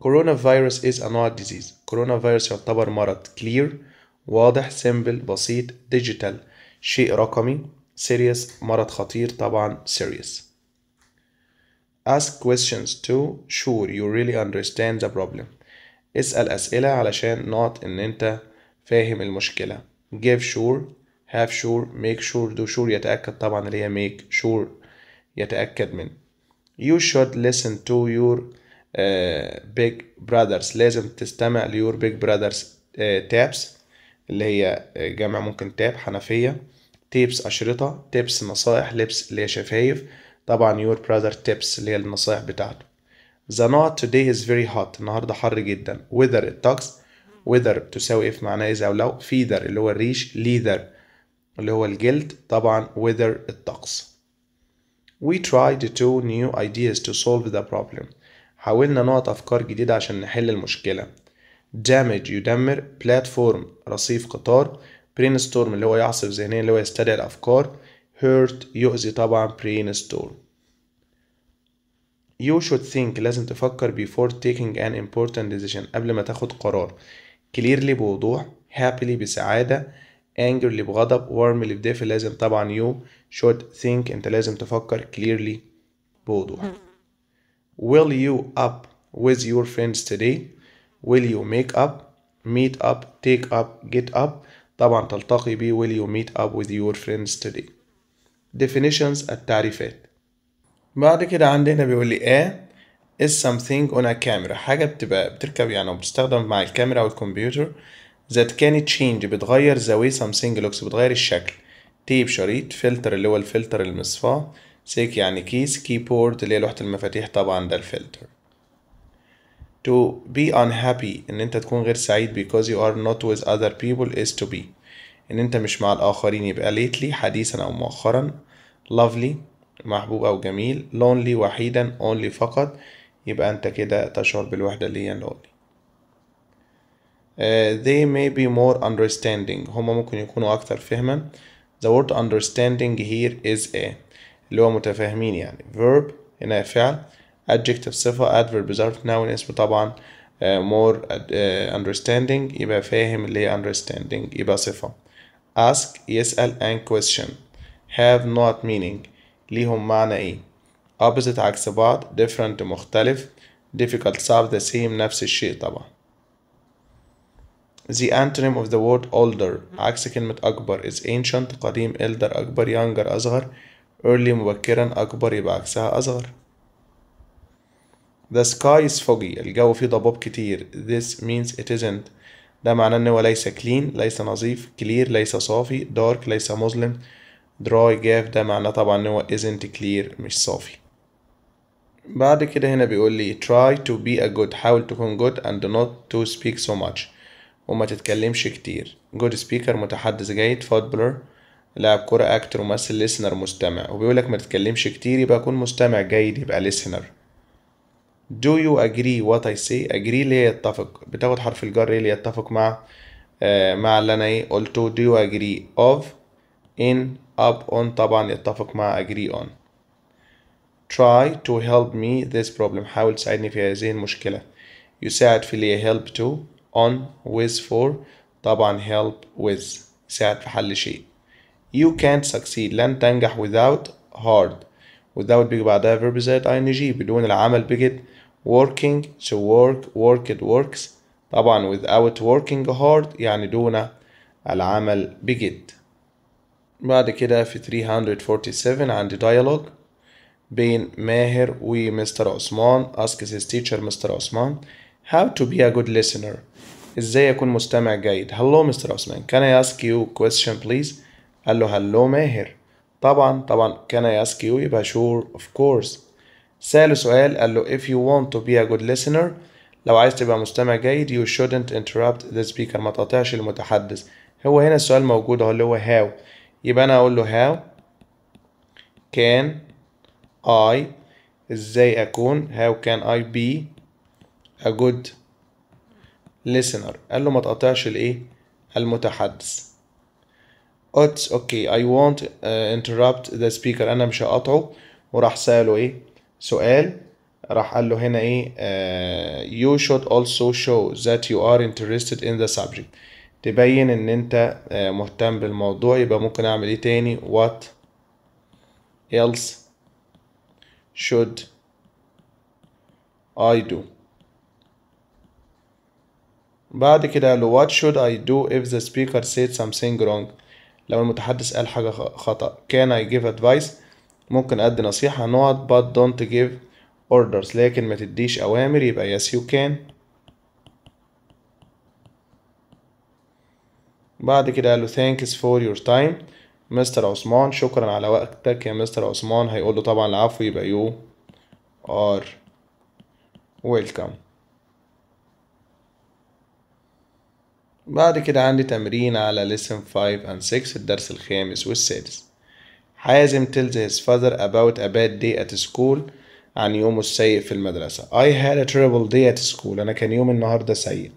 coronavirus is a not disease coronavirus يعتبر مرض. clear واضح. simple بسيط. digital شيء رقمي. serious مرض خطير طبعا serious. ask questions to sure you really understand the problem اسأل أسئلة علشان not إن أنت فاهم المشكلة. give sure have sure, make sure, do sure يتأكد طبعا اللي هي make sure يتأكد من. You should listen to your uh, big brothers. لازم تستمع ل your big brothers uh, tabs اللي هي جمع ممكن تاب حنفية، tips أشرطة، tips نصائح، lips اللي هي شفايف، طبعا your brother tips اللي هي النصائح بتاعته. The night today is very hot. النهارده حر جدا. Whether الطقس، whether تساوي if معناه إذا أو لو، feather اللي هو الريش، leather اللي هو الجلد، طبعا whether الطقس. We tried two new ideas to solve the problem. حاولنا نعط أفكار جديدة عشان نحل المشكلة. Damage يدمر، platform رصيف قطار، brainstorm اللي هو يعصف ذهنيا اللي هو يستدعي الأفكار، hurt يؤذي طبعا brainstorm. You should think لازم تفكر before taking an important decision قبل ما تاخد قرار. Clearly بوضوح، happily بسعادة، angrily بغضب، warmly بدافئ. لازم طبعا you should think انت لازم تفكر clearly بوضوح. Will you up with your friends today؟ Will you make up, meet up, take up, get up؟ طبعا تلتقي بي. Will you meet up with your friends today؟ Definitions التعريفات. بعد كده عندنا بيقول لي A is something on a camera، حاجة بتبقى بتركب يعني أو بتستخدم مع الكاميرا أو الكمبيوتر. that can change بتغير the way something looks بتغير الشكل. tape شريط، filter اللي هو الفلتر المصفاه، سيك يعني كيس، keyboard اللي هي لوحة المفاتيح طبعا ده الفلتر. to be unhappy إن أنت تكون غير سعيد because you are not with other people is to be إن أنت مش مع الآخرين، يبقى lately حديثا أو مؤخرا. lovely محبوب أو جميل. lonely وحيدا، only فقط، يبقى أنت كده تشعر بالوحدة اللي هي lonely. uh, they may be more understanding هما ممكن يكونوا أكثر فهما. the word understanding here is a اللي هو متفاهمين يعني. verb هنا فعل، adjective صفة، adverb ظرف، noun اسم طبعا. uh, more uh, understanding يبقى فاهم اللي هي understanding يبقى صفة. ask يسأل and question. have not meaning ليهم معنى ايه. opposite عكس بعض، different مختلف، difficult صعب، the same نفس الشيء طبعا. the antonym of the word older عكس كلمة أكبر is ancient قديم، elder أكبر، younger أصغر، early مبكرا، أكبر يبقى عكسها أصغر. the sky is foggy الجو فيه ضباب كتير. this means it isn't ده معناه إن هو ليس clean ليس نظيف، clear ليس صافي، dark ليس مظلم، dry جاف ده معناه طبعا ان هو isn't clear مش صافي. بعد كده هنا بيقول لي try to be a good حاول تكون good and not to speak so much وما تتكلمش كتير. good speaker متحدث جيد، footballer لاعب كرة، actor ممثل، listener مستمع. وبيقول لك ما تتكلمش كتير يبقى كون مستمع جيد يبقى listener. do you agree what I say agree اللي هي يتفق بتاخد حرف الجر اللي يتفق مع آه مع اللي انا ايه قلته. do you agree of in up on طبعا يتفق مع agree on. try to help me this problem حاول تساعدني في هذه المشكلة. يساعد في اللي help to on with for طبعا help with يساعد في حل شيء. you can't succeed لن تنجح without hard without بيجي بعدها verb زائد ing بدون العمل بيجي working to work worked works طبعا without working hard يعني دون العمل بيجي. بعد كده في ثلاثمية وسبعة وأربعين عندي ديالوج بين ماهر ومستر عثمان. ask his teacher مستر عثمان how to be a good listener ازاي اكون مستمع جيد. hello مستر عثمان can I ask you a question please قال له hello ماهر طبعا طبعا can I ask you يبقى sure of course. سأله سؤال قال له if you want to be a good listener لو عايز تبقى مستمع جيد you shouldn't interrupt the speaker ما تقاطعش المتحدث. هو هنا السؤال موجود اهو اللي هو how يبقى أنا أقول له how can I إزاي أكون how can I be a good listener قال له ما تقطعش الإيه المتحدث. It's okay I won't interrupt the speaker أنا مش هقطعه. وراح سأله إيه سؤال راح قال له هنا إيه uh, you should also show that you are interested in the subject تبين ان انت مهتم بالموضوع. يبقى ممكن اعمل ايه تاني what else should I do. بعد كده قال له what should I do if the speaker said something wrong لو المتحدث قال حاجة خطأ. can I give advice؟ ممكن أدي نصيحة. not but don't give orders، لكن ما تديش أوامر، يبقى yes you can. بعد كده قال له thanks for your time مستر عثمان، شكرا على وقتك يا مستر عثمان. هيقول له طبعا العفو، يبقى you are welcome. بعد كده عندي تمرين على lesson five and six، الدرس الخامس والسادس. حازم tells his father about a bad day at school، عن يومه السيء في المدرسة. I had a terrible day at school، أنا كان يوم النهاردة سيء.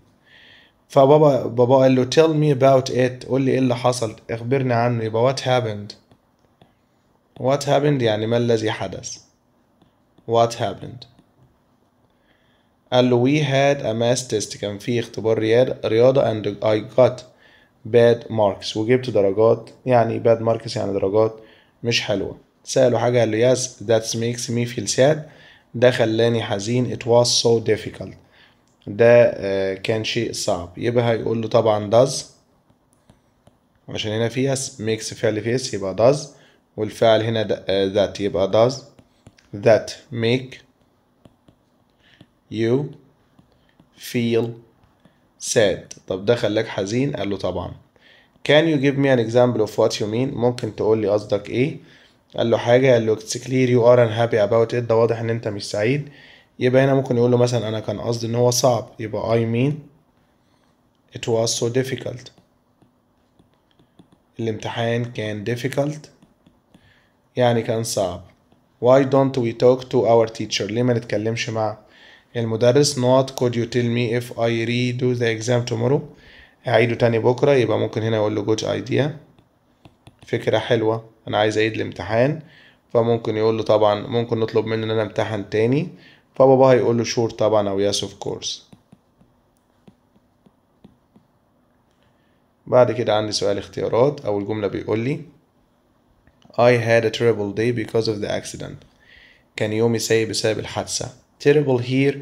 فبابا بابا قال له tell me about it، قول لي ايه اللي حصل، اخبرني عنه، يبقى what happened. what happened يعني ما الذي حدث. what happened. قال له we had a math test، كان في اختبار رياضة and I got bad marks، وجبت درجات، يعني bad marks يعني درجات مش حلوة. سأله حاجة قال له yes that makes me feel sad، ده خلاني حزين. it was so difficult، ده كان شيء صعب. يبقى هيقول له طبعا does، عشان هنا في اس makes فعل في اس يبقى does، والفعل هنا that يبقى does that make you feel sad. طب ده خلاك حزين، قال له طبعا. can you give me an example of what you mean، ممكن تقول لي قصدك ايه. قال له حاجة قال له it's clear you are unhappy about it، ده واضح ان انت مش سعيد. يبقى هنا ممكن يقول له مثلا أنا كان قصدي إن هو صعب، يبقى I mean it was so difficult. الامتحان كان difficult يعني كان صعب. why don't we talk to our teacher، ليه ما نتكلمش مع المدرس. not could you tell me if I redo the exam tomorrow، أعيده تاني بكرة. يبقى ممكن هنا يقول له good idea، فكرة حلوة، أنا عايز أعيد الامتحان. فممكن يقول له طبعا، ممكن نطلب منه إن أنا امتحن تاني، فبابا هيقول له شور طبعا او ياس اوف كورس. بعد كده عندي سؤال اختيارات. اول جملة بيقول لي I had a terrible day because of the accident، كان يومي سيء بسبب الحادثة. terrible here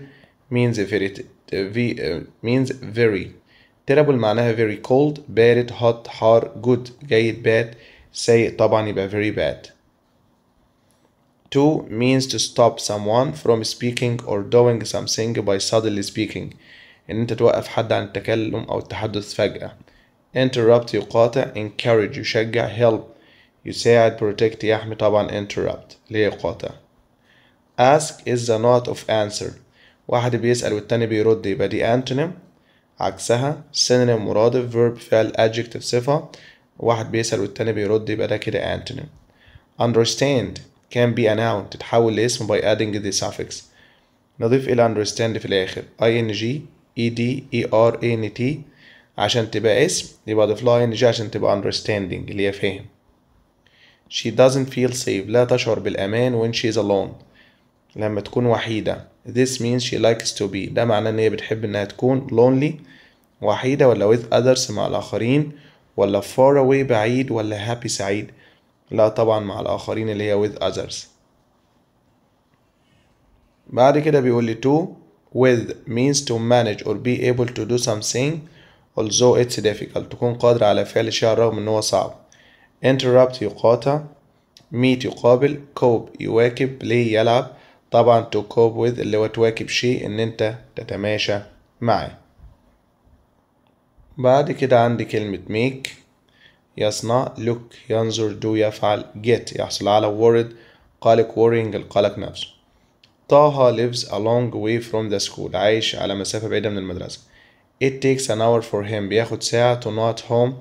means very means very terrible معناها very cold، بارد، hot، حار، good جيد، bad سيء طبعا يبقى very bad. to means to stop someone from speaking or doing something by suddenly speaking، ان انت توقف حد عن التكلم او التحدث فجأة. interrupt يقاطع، encourage يشجع، help يساعد، protect يحمي طبعا interrupt اللي هي يقاطع. ask is the not of answer، واحد بيسأل والتاني بيرد، يبقى دي antonym. عكسها synonym مرادف، verb فعل، adjective صفة، واحد بيسأل والتاني بيرد يبقى ده كده antonym. understand can be a noun، تتحول لاسم by adding the suffix، نضيف إلى understand في الآخر ing ed er ant عشان تبقى اسم، يبقى أضيف لها ing عشان تبقى understanding اللي هي فاهم. she doesn't feel safe، لا تشعر بالأمان when she is alone، لما تكون وحيدة. this means she likes to be، ده معناه إن هي بتحب إنها تكون lonely وحيدة، ولا with others مع الآخرين، ولا far away بعيد، ولا happy سعيد، لا طبعا مع الآخرين اللي هي with others. بعد كده بيقول لي to with means to manage or be able to do something although it's difficult، تكون قادر على فعل شيء رغم ان هو صعب. interrupt يقاطع، meet يقابل، cope يواكب، play يلعب، طبعا to cope with اللي هو تواكب شيء، ان انت تتماشى معاه. بعد كده عندي كلمة make يصنع، look ينظر، do يفعل، get يحصل على، worried قلق، worrying القلق نفسه. طه lives a long way from the school، عايش على مسافة بعيدة من المدرسة. it takes an hour for him، بياخد ساعة to not home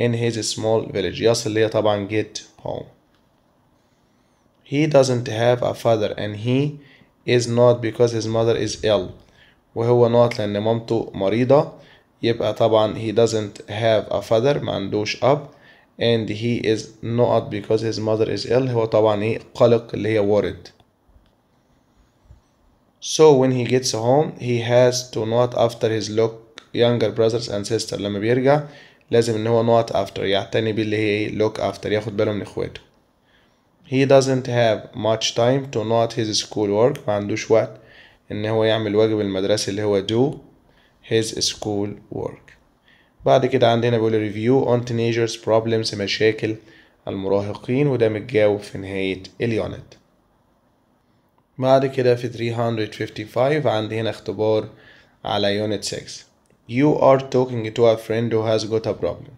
in his small village، يصل ليه طبعا get home. he doesn't have a father and he is not because his mother is ill، وهو not لأن مامته مريضة، يبقى طبعا he doesn't have a father ما عندوش أب، and he is not because his mother is ill، هو طبعا ايه قلق اللي هي worried. so when he gets home he has to not after his look younger brothers and sisters، لما بيرجع لازم ان هو not after يعتني بيه اللي هي ايه look after، ياخد باله من اخواته. he doesn't have much time to not his school work، ما عندوش وقت ان هو يعمل واجب المدرسي اللي هو do his school work. بعد كده عندنا بيقول ريفيو اون تينيجرز بروبلمز، مشاكل المراهقين، وده متجاوب في نهاية اليونت. بعد كده في ثلاثمية وخمسة وخمسين عندي هنا اختبار على يونت ستة. You are talking to a friend who has got a problem.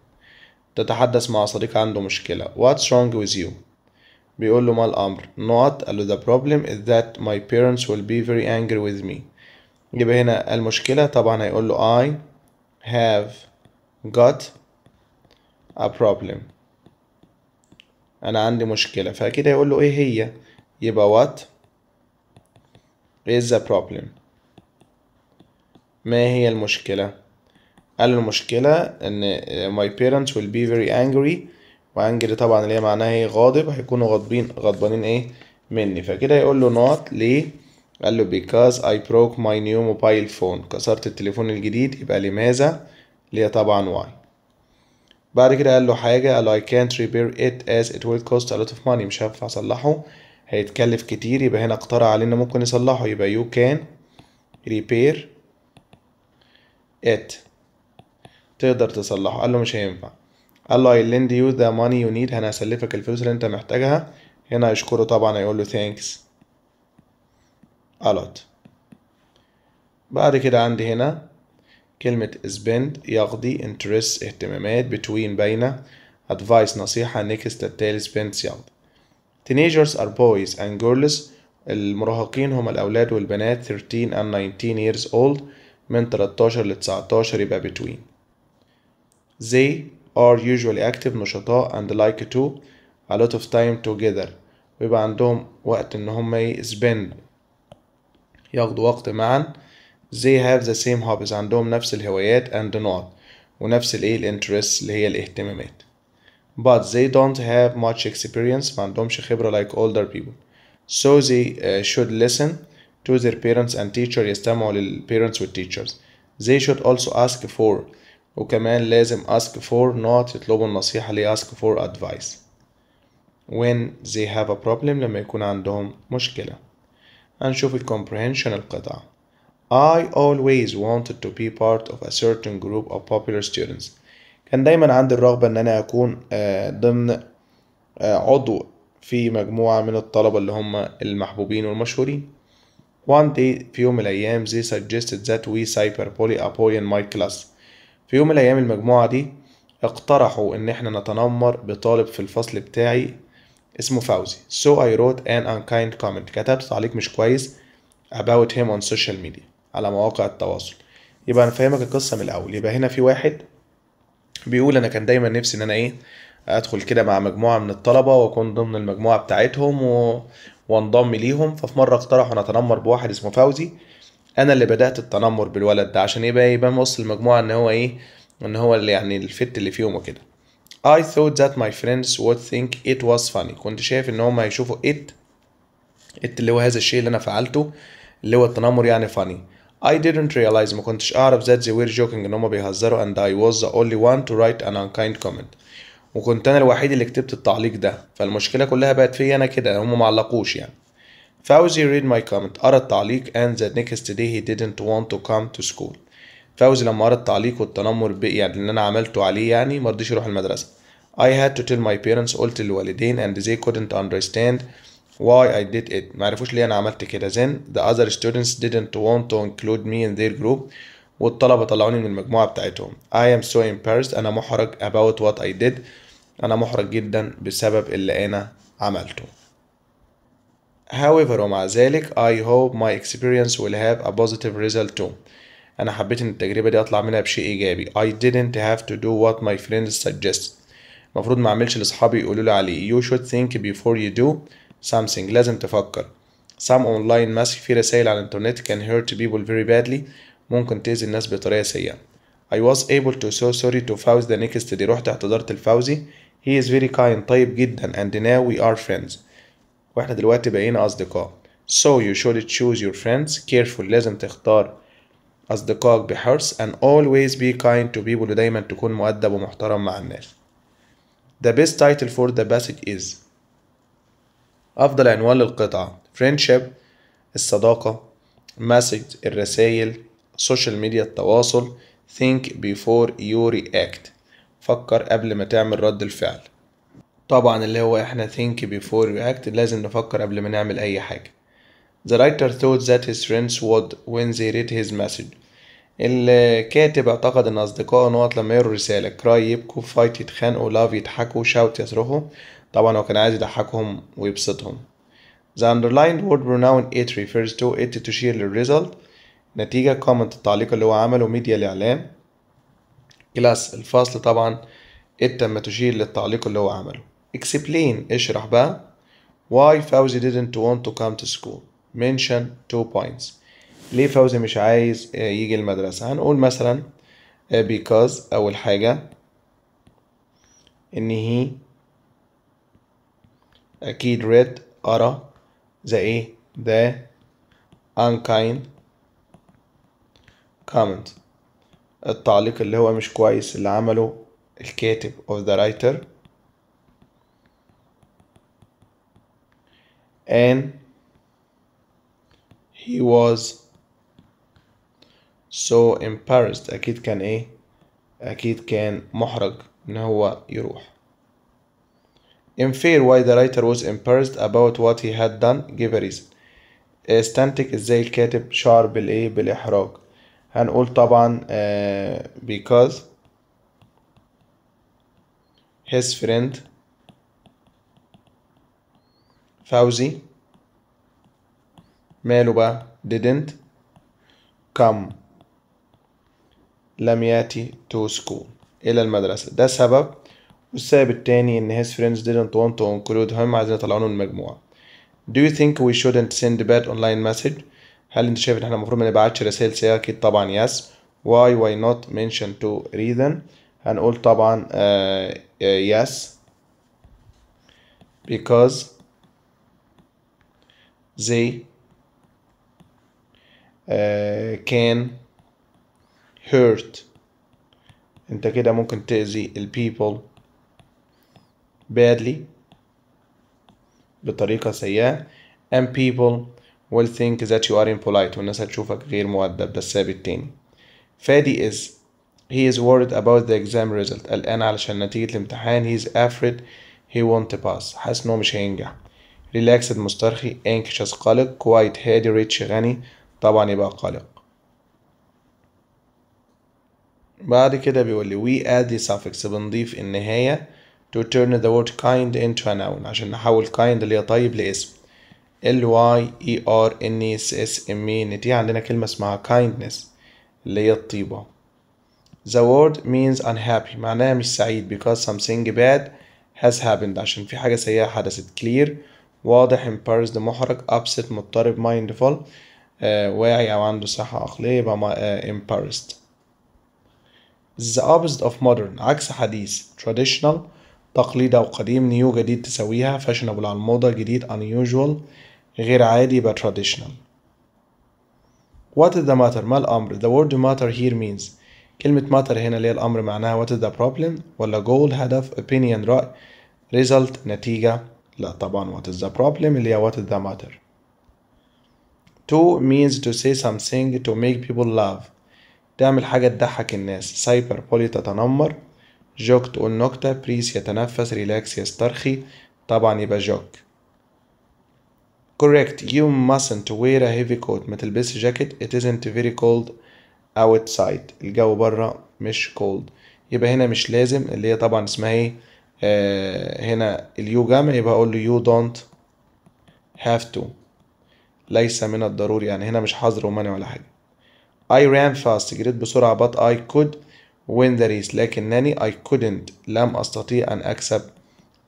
تتحدث مع صديق عنده مشكلة. What's wrong with you؟ بيقول له ما الأمر؟ Not. قال له the problem is that my parents will be very angry with me. يبقى هنا المشكلة طبعا هيقول له I have got a problem. أنا عندي مشكلة، فأكيد هيقول له إيه هي؟ يبقى what is the problem؟ ما هي المشكلة؟ قال المشكلة إن my parents will be very angry، وangry طبعا اللي هي معناها هي غاضب، هيكونوا غاضبين غضبانين إيه مني، فكده هيقول له not. ليه؟ قال له because I broke my new mobile phone، كسرت التليفون الجديد، يبقى لماذا؟ اللي هي طبعا why. بعد كده قال له حاجة، قال له I can't repair it as it will cost a lot of money، مش هينفع أصلحه، هيتكلف كتير، يبقى هنا اقترح علينا ممكن نصلحه، يبقى you can repair it، تقدر تصلحه. قال له مش هينفع. قال له I lend you the money you need، أنا هسلفك الفلوس اللي أنت محتاجها. هنا هيشكره طبعا، هيقول له thanks a lot. بعد كده عندي هنا كلمة spend يقضي، interest اهتمامات، between بين، advice نصيحة، next للتالي، spend يقضي. teenagers are boys and girls، المراهقين هم الأولاد والبنات، thirteen and nineteen years old، من تلتاشر ل تسعتاشر، يبقى between. they are usually active، نشطاء، and like to a lot of time together، ويبقى عندهم وقت إن هم spend يقضوا وقت معا. they have the same hobbies، عندهم نفس الهوايات، and not، ونفس الايه الانترست اللي هي الاهتمامات. but they don't have much experience، ما عندهمش خبرة like older people، so they uh, should listen to their parents and teacher، يستمعوا للparents والteachers. they should also ask for، وكمان لازم ask for not، يطلبوا النصيحة اللي ask for advice when they have a problem، لما يكون عندهم مشكلة. هنشوف الcomprehension القطعة. I always wanted to be part of a certain group of popular students. كان دايما عندي الرغبة ان انا اكون ضمن عضو في مجموعة من الطلبة اللي هم المحبوبين والمشهورين. One day، في يوم من الايام، they suggested that we cyberbully a boy in my class. في يوم من الايام المجموعة دي اقترحوا ان احنا نتنمر بطالب في الفصل بتاعي اسمه فوزي. So I wrote an unkind comment، كتبت تعليق مش كويس about him on social media، على مواقع التواصل. يبقى انا فاهمك القصه من الاول. يبقى هنا في واحد بيقول انا كان دايما نفسي ان انا ايه ادخل كده مع مجموعه من الطلبه واكون ضمن المجموعه بتاعتهم و... وانضم ليهم. ففي مره اقترحوا نتنمر بواحد اسمه فوزي، انا اللي بدات التنمر بالولد ده عشان يبقى يبقى موصل المجموعه ان هو ايه ان هو اللي يعني الفت اللي فيهم وكده. I thought that my friends would think it was funny، كنت شايف ان هم هيشوفوا it it اللي هو هذا الشيء اللي انا فعلته اللي هو التنمر يعني funny. I didn't realize، ما كنتش أعرف that they were joking، إن هما بيهزروا، and I was the only one to write an unkind comment، وكنت أنا الوحيد اللي كتبت التعليق ده، فالمشكلة كلها بقت فيا أنا كده، هما معلقوش يعني. فوزي read my comment، قرأ التعليق، and the next day he didn't want to come to school. فوزي لما قرأ التعليق والتنمر بقى يعني اللي أنا عملته عليه يعني مرضيش يروح المدرسة. I had to tell my parents، قلت للوالدين، and they couldn't understand why I did it، معرفوش ليه أنا عملت كده. then the other students didn't want to include me in their group، والطلبة طلعوني من المجموعة بتاعتهم. I am so embarrassed، أنا محرج about what I did، أنا محرج جدا بسبب اللي أنا عملته. however، ومع ذلك، I hope my experience will have a positive result too، أنا حبيت إن التجربة دي أطلع منها بشيء إيجابي. I didn't have to do what my friends suggested، المفروض ما أعملش اللي أصحابي يقولوا لي عليه. you should think before you do something، لازم تفكر. some online message، في رسائل على الانترنت، can hurt people very badly، ممكن تأذي الناس بطريقة سيئة. I was able to so sorry to Fauzi the next day، رحت اعتذرت لفوزي. he is very kind، طيب جدا، and now we are friends، واحنا دلوقتي بقينا أصدقاء. so you should choose your friends careful، لازم تختار أصدقائك بحرص، and always be kind to people، ودايما تكون مؤدب ومحترم مع الناس. the best title for the passage is، أفضل عنوان للقطعة، friendship الصداقة، message الرسائل، social media التواصل، think before you react. فكر قبل ما تعمل رد الفعل. طبعا اللي هو احنا think before react لازم نفكر قبل ما نعمل اي حاجة. The writer thought that his friends would when they read his message. الكاتب اعتقد ان اصدقائه نقط لما يقروا رسالة. cry يبكوا، fight يتخانقوا، love يضحكوا، shout يصرخوا. طبعا هو كان عايز يضحكهم ويبسطهم. The underlined word pronoun it refers to it تشير للريزلت نتيجة، كومنت التعليق اللي هو عمله، ميديا الإعلام، كلاس الفصل طبعا it لما تشير للتعليق اللي هو عمله. explain اشرح بقى why فوزي didn't want to come to school. mention two points ليه فوزي مش عايز يجي المدرسة. هنقول مثلا because أول حاجة إن هي أكيد read أرى ذا إيه ذا unkind comment التعليق اللي هو مش كويس اللي عمله الكاتب of the writer and he was so embarrassed أكيد كان إيه أكيد كان محرج إن هو يروح. infer why the writer was embarrassed about what he had done give a reason. استنتج إزاي الكاتب شعر بالإيه بالإحراج. هنقول طبعا because his friend فوزي ماله بقى didn't come لم يأتي to school إلى المدرسة، ده سبب. والسبب التاني إن his friends didn't want to include him عايزين يطلعونه من المجموعة. do you think we shouldn't send bad online message هل انت شايف ان احنا المفروض ما نبعتش رسائل سيئة؟ اكيد طبعا yes. why why not mention to reason هنقول طبعا uh, uh, yes because they uh, can hurt انت كده ممكن تأذي ال people badly بطريقة سيئة and people will think that you are impolite والناس هتشوفك غير مؤدب. ده السبب التاني. فادي is he is worried about the exam result الآن علشان نتيجة الامتحان. he is afraid he won't pass حاسس إنه مش هينجح. relaxed مسترخي، anxious قلق، quiet هادي، rich غني طبعا يبقى قلق. بعد كده بيقول لي we add the suffix بنضيف النهاية to turn the word kind into a noun عشان نحول kind اللي هي طيب لاسم. L Y E R N S S M E N T عندنا كلمة اسمها kindness اللي هي الطيبة. The word means unhappy معناها مش سعيد because something bad has happened عشان في حاجة سيئة حدثت. clear واضح، embarrassed محرج، upset مضطرب، mindful آه واعي أو عنده صحة عقلية يبقى آه embarrassed. the opposite of modern عكس حديث traditional تقليد أو قديم، نيو جديد تسويها، fashionable على الموضة، جديد unusual غير عادي يبقى traditional. what is the matter ما الأمر. the word matter here means كلمة matter هنا اللي هي الأمر معناها what is the problem ولا goal هدف، opinion رأي، result نتيجة. لا طبعا what is the problem اللي هي what is the matter. to means to say something to make people laugh تعمل حاجة تضحك الناس. cyber bully تتنمر، جوك تقول نكتة، بريس يتنفس، ريلاكس يسترخي طبعا يبقى جوك. correct you mustn't wear a heavy coat ما تلبسش جاكيت it isn't very cold outside الجو بره مش cold يبقى هنا مش لازم اللي هي طبعا اسمها ايه آه هنا اليو جمع يبقى اقول له you don't have to ليس من الضروري يعني هنا مش حظر ومنع ولا حاجة. I ran fast جريت بسرعة but I could win the race لكنني I couldn't لم أستطيع أن أكسب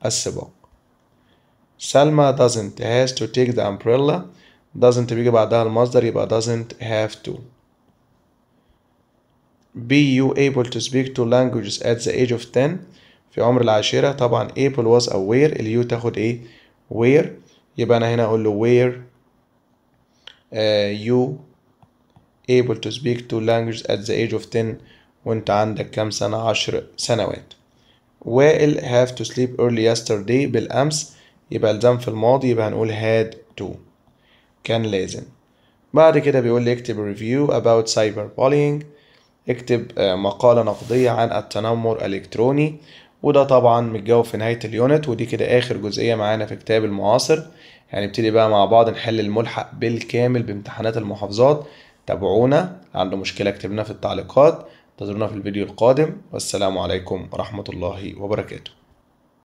السباق. سلمى doesn't has to take the umbrella doesn't بيجي بعدها المصدر يبقى doesn't have to. be you able to speak two languages at the age of ten في عمر العاشرة طبعا able was aware اليو تاخد إيه where يبقى أنا هنا أقول له where uh, you able to speak two languages at the age of ten وانت عندك كام سنة؟ عشر سنوات. وائل have to sleep early yesterday بالأمس يبقى الزام في الماضي يبقى هنقول had to كان لازم. بعد كده بيقول لي اكتب review about cyberbullying اكتب مقالة نقدية عن التنمر الإلكتروني، وده طبعا متجاوب في نهاية اليونت. ودي كده آخر جزئية معانا في كتاب المعاصر. هنبتدي بقى مع بعض نحل الملحق بالكامل بامتحانات المحافظات. تابعونا، عنده مشكلة اكتب لنا في التعليقات، انتظرونا في الفيديو القادم، والسلام عليكم ورحمة الله وبركاته.